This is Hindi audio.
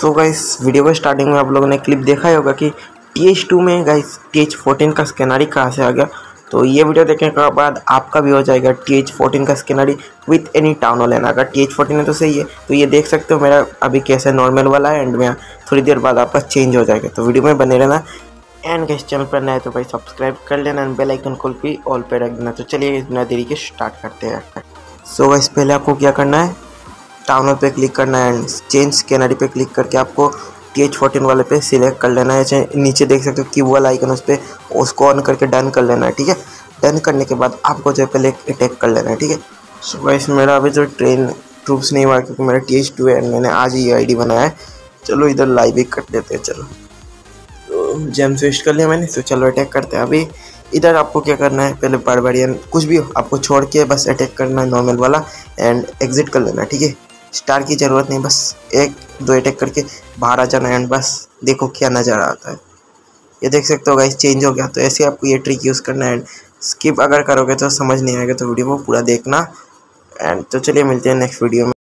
सो गाइस वीडियो के स्टार्टिंग में आप लोगों ने क्लिप देखा ही होगा कि TH2 में गाइस TH14 का स्कैनरी कहाँ से आ गया। तो ये वीडियो देखने के बाद आपका भी हो जाएगा TH14 का स्कैनरी विथ एनी टाउन लेना। अगर TH14 है तो सही है। तो ये देख सकते हो मेरा अभी कैसे नॉर्मल वाला है, एंड में थोड़ी देर बाद आपका चेंज हो जाएगा। तो वीडियो में बने रहना, एंड गाइस चैनल पर नए तो भाई सब्सक्राइब कर लेना एंड बेल आइकन को भी ऑल पे रख देना। तो चलिए बिना देरी के स्टार्ट करते हैं। सो गाइस पहले आपको क्या करना है, डाउनलोड पे क्लिक करना है एंड चेंज स्कैनरी पे क्लिक करके आपको TH14 वाले पे सिलेक्ट कर लेना है। नीचे देख सकते हो की वाला आइकन, उस पर उसको ऑन करके डन कर लेना है। ठीक है, डन करने के बाद आपको जो पहले अटैक कर लेना है। ठीक है, सो गाइस मेरा अभी जो ट्रेन ट्रूप्स नहीं हुआ क्योंकि मेरा TH2 है एंड मैंने आज ही आई डी बनाया है। चलो इधर लाइव ही कर देते हैं। चलो जेम्स वेस्ट कर लिया मैंने, तो चलो अटैक करते हैं। अभी इधर आपको क्या करना है, पहले बारबारियन कुछ भी हो आपको छोड़ के बस अटैक करना है नॉर्मल वाला एंड एग्जिट कर लेना है। ठीक है, स्टार की ज़रूरत नहीं, बस एक दो अटैक करके बाहर आ जाना एंड बस देखो क्या नज़ारा आता है। ये देख सकते हो गाइस चेंज हो गया। तो ऐसे आपको ये ट्रिक यूज़ करना है एंड स्किप अगर करोगे तो समझ नहीं आएगा, तो वीडियो को पूरा देखना एंड तो चलिए मिलते हैं नेक्स्ट वीडियो में।